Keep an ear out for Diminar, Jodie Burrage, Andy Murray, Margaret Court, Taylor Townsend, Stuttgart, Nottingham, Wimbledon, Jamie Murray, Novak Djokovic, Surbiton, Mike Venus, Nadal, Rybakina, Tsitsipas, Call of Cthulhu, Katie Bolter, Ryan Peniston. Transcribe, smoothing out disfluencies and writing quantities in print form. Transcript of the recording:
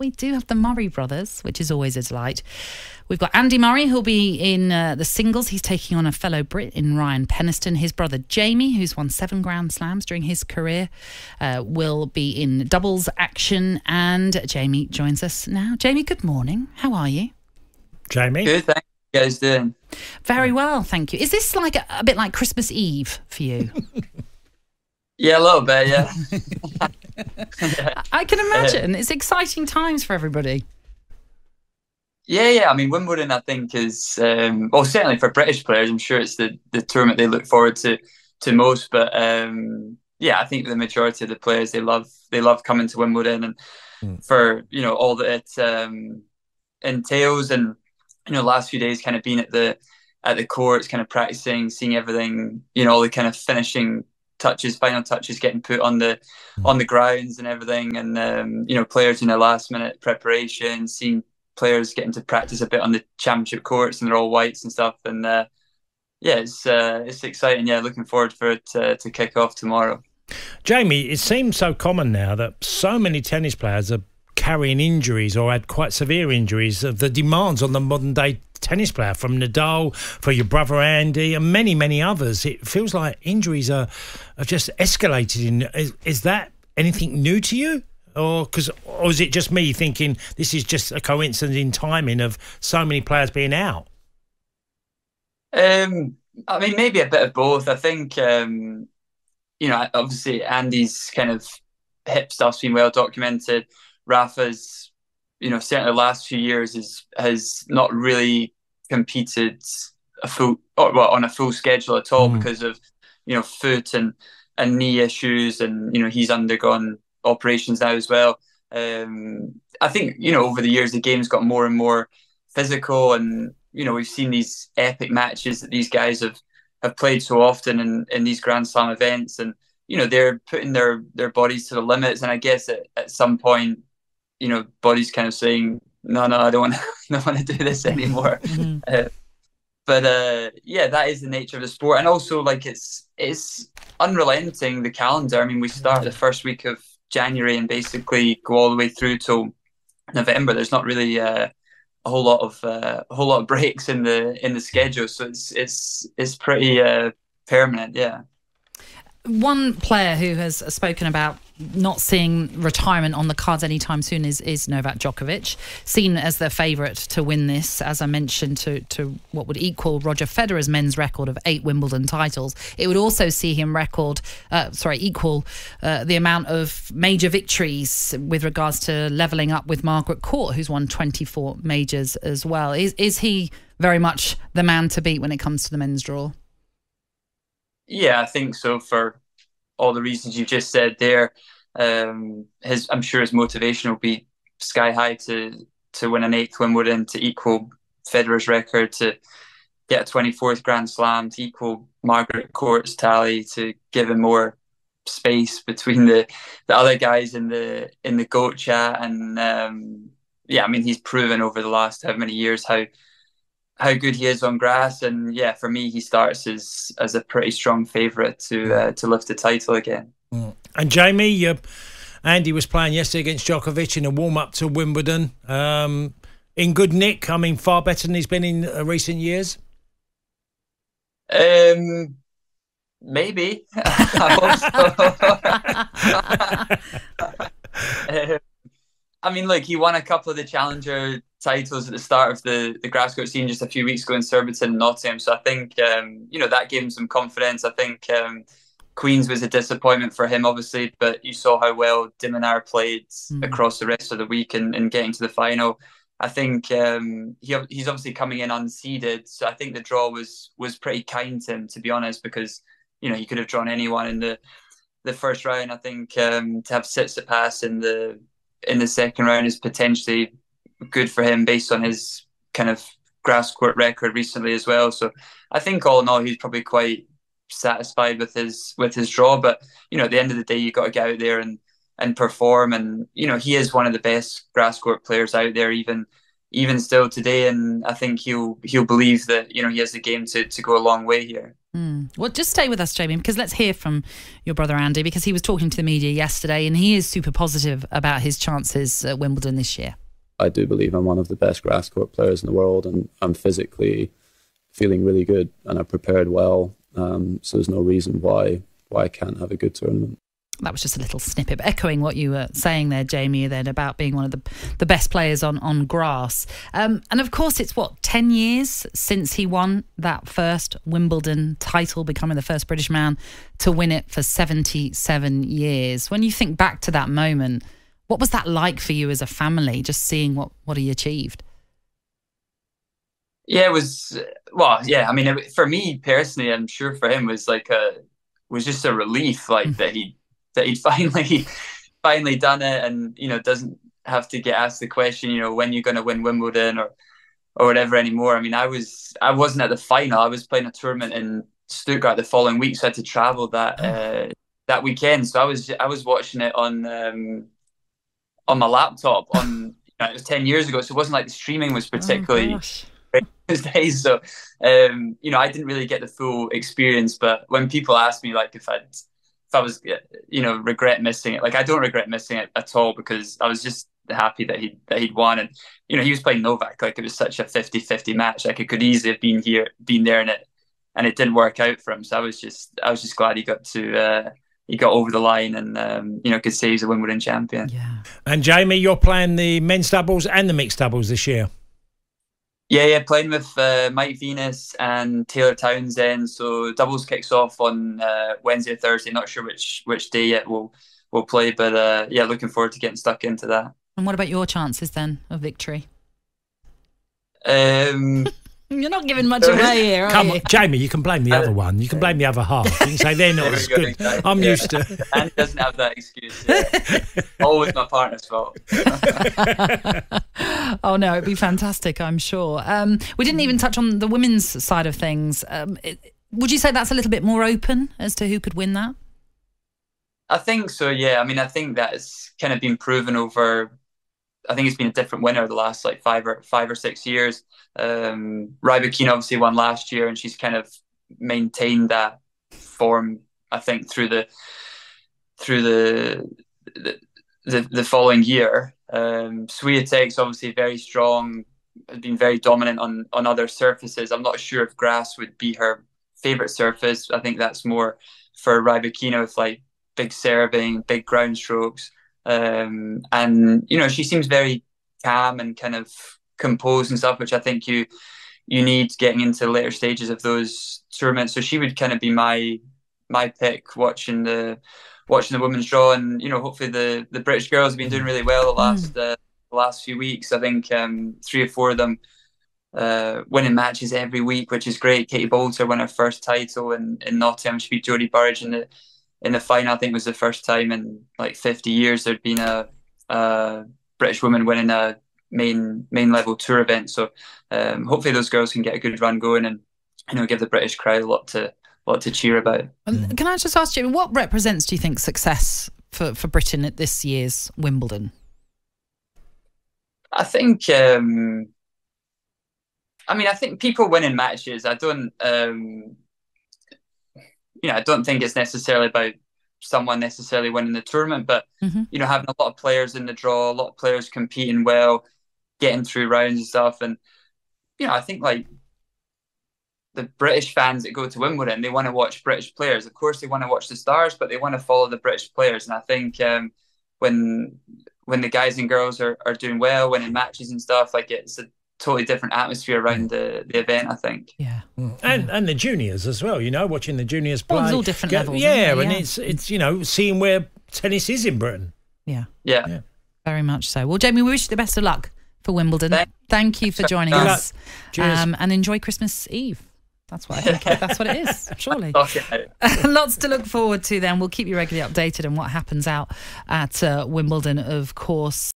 we do have the Murray brothers, which is always a delight. We've got Andy Murray, who'll be in the singles. He's taking on a fellow Brit in Ryan Peniston. His brother Jamie, who's won 7 Grand Slams during his career, will be in doubles action. And Jamie joins us now. Jamie, good morning. How are you? Jamie? Good, thanks. How you guys doing? Very well, thank you. Is this like a bit like Christmas Eve for you? Yeah, a little bit, yeah. I can imagine. It's exciting times for everybody. Yeah. I mean, Wimbledon, I think, is, well, certainly for British players, I'm sure it's the tournament they look forward to most. But, yeah, I think the majority of the players, they love coming to Wimbledon and for, you know, all that it entails. And, you know, last few days kind of being at the courts, kind of practicing, seeing everything, you know, all the kind of finishing touches, final touches getting put on the grounds and everything, and you know, players in their last minute preparation, seeing players getting to practice a bit on the championship courts, and they're all whites and stuff, and yeah, it's exciting. Yeah, looking forward for it to kick off tomorrow. Jamie, it seems so common now that so many tennis players are carrying injuries or had quite severe injuries. The demands on the modern day tennis player, from Nadal, for your brother Andy, and many, many others. It feels like injuries are just escalated. Is that anything new to you? Or is it just me thinking this is just a coincidence in timing of so many players being out? I mean, maybe a bit of both. I think, you know, obviously Andy's kind of hip stuff's been well documented. Rafa's, you know, certainly the last few years has not really competed on a full schedule at all because of, you know, foot and knee issues, and, you know, he's undergone operations now as well. I think, you know, over the years the game's got more and more physical, and, you know, we've seen these epic matches that these guys have played so often in these Grand Slam events, and, you know, they're putting their bodies to the limits, and I guess at some point, you know, body's kind of saying, no, I don't want to do this anymore. But yeah, that is the nature of the sport. And also, like, it's unrelenting, the calendar. I mean, we start the first week of January and basically go all the way through till November. There's not really a whole lot of breaks in the schedule, so it's pretty permanent, yeah. One player who has spoken about not seeing retirement on the cards anytime soon is Novak Djokovic, seen as the favourite to win this, as I mentioned, to what would equal Roger Federer's men's record of 8 Wimbledon titles. It would also see him equal the amount of major victories with regards to levelling up with Margaret Court, who's won 24 majors as well. Is he very much the man to beat when it comes to the men's draw? Yeah, I think so, for all the reasons you just said there. I'm sure his motivation will be sky high to win an 8th Wimbledon, to equal Federer's record, to get a 24th Grand Slam, to equal Margaret Court's tally, to give him more space between the other guys in the GOAT chat. And yeah, I mean, he's proven over the last how many years how good he is on grass, and yeah, for me, he starts as a pretty strong favourite to lift the title again. And Jamie, Andy was playing yesterday against Djokovic in a warm up to Wimbledon, in good nick. I mean, far better than he's been in recent years. Maybe. I hope so. I mean, look, he won a couple of the Challenger titles at the start of the grass court scene just a few weeks ago in Surbiton and Nottingham. So I think, you know, that gave him some confidence. I think Queen's was a disappointment for him, obviously, but you saw how well Diminar played across the rest of the week and getting to the final. I think he's obviously coming in unseeded. So I think the draw was pretty kind to him, to be honest, because, you know, he could have drawn anyone in the first round. I think to have Tsitsipas in the second round is potentially good for him based on his kind of grass court record recently as well. So I think all in all, he's probably quite satisfied with his draw. But, you know, at the end of the day, you've got to get out there and perform. And, you know, he is one of the best grass court players out there, even even still today, and I think he'll believe that, you know, he has the game to go a long way here. Mm. Well, just stay with us, Jamie, because let's hear from your brother Andy, because he was talking to the media yesterday and he is super positive about his chances at Wimbledon this year. I do believe I'm one of the best grass court players in the world, and I'm physically feeling really good and I prepared well, so there's no reason why I can't have a good tournament. That was just a little snippet, echoing what you were saying there, Jamie, then about being one of the best players on grass. And of course, it's what, 10 years since he won that first Wimbledon title, becoming the first British man to win it for 77 years. When you think back to that moment, what was that like for you as a family, just seeing what he achieved? Yeah, it was, well, yeah, I mean, for me personally, I'm sure for him, was like was just a relief, like that he'd finally done it, and, you know, doesn't have to get asked the question, you know, when you're going to win Wimbledon or whatever anymore. I mean, I wasn't at the final. I was playing a tournament in Stuttgart the following week, so I had to travel that weekend. So I was watching it on my laptop. On you know, it was 10 years ago, so it wasn't like the streaming was particularly great those days. So you know, I didn't really get the full experience. But when people asked me, like, if I was, you know, regret missing it, like, I don't regret missing it at all, because I was just happy that he'd won. And, you know, he was playing Novak, like, it was such a 50-50 match. Like, it could easily have been here, been there, and it didn't work out for him. So I was just glad he got to he got over the line and you know, could say he's a Wimbledon champion. Yeah. And Jamie, you're playing the men's doubles and the mixed doubles this year. Yeah, playing with Mike Venus and Taylor Townsend. So doubles kicks off on Wednesday or Thursday. Not sure which day yet we'll play, but yeah, looking forward to getting stuck into that. And what about your chances then of victory? You're not giving much away here, are you? Come on, Jamie, you can blame the other one. You can blame the other half. You can say they're not as good. Exactly. I'm used to. Andy doesn't have that excuse. Yeah. Always my partner's fault. Oh, no, it'd be fantastic, I'm sure. We didn't even touch on the women's side of things. Would you say that's a little bit more open as to who could win that? I think so, yeah. I mean, I think that's kind of been proven over... I think it's been a different winner the last like five or six years. Rybakina obviously won last year, and she's kind of maintained that form, I think, through the following year. Swiatek's obviously very strong, has been very dominant on other surfaces. I'm not sure if grass would be her favourite surface. I think that's more for Rybakina, with like big serving, big ground strokes. And, you know, she seems very calm and kind of composed and stuff, which I think you need getting into later stages of those tournaments. So she would kind of be my pick, watching the women's draw. And, you know, hopefully the British girls have been doing really well the last few weeks. I think 3 or 4 of them winning matches every week, which is great. Katie Bolter won her first title in Nottingham. She beat Jodie Burrage in the final. I think it was the first time in like 50 years there'd been a British woman winning a main level tour event. So hopefully those girls can get a good run going, and, you know, give the British crowd a lot to cheer about. Can I just ask you, what represents, do you think, success for Britain at this year's Wimbledon? I think, I mean, I think people winning matches. I don't. You know, I don't think it's necessarily about someone necessarily winning the tournament, but, you know, having a lot of players in the draw, a lot of players competing well, getting through rounds and stuff. And, you know, I think, like, the British fans that go to Wimbledon, they want to watch British players. Of course, they want to watch the stars, but they want to follow the British players. And I think when the guys and girls are doing well, winning matches and stuff, like, it's a totally different atmosphere around the event, I think. Yeah. And the juniors as well, you know, watching the juniors play. Well, it's all different levels. Yeah, and it's, you know, seeing where tennis is in Britain. Yeah. Yeah. Yeah. Very much so. Well, Jamie, we wish you the best of luck for Wimbledon. Thank you for joining us. And enjoy Christmas Eve. That's what I think. That's what it is, surely. Okay. Lots to look forward to then. We'll keep you regularly updated on what happens out at Wimbledon, of course.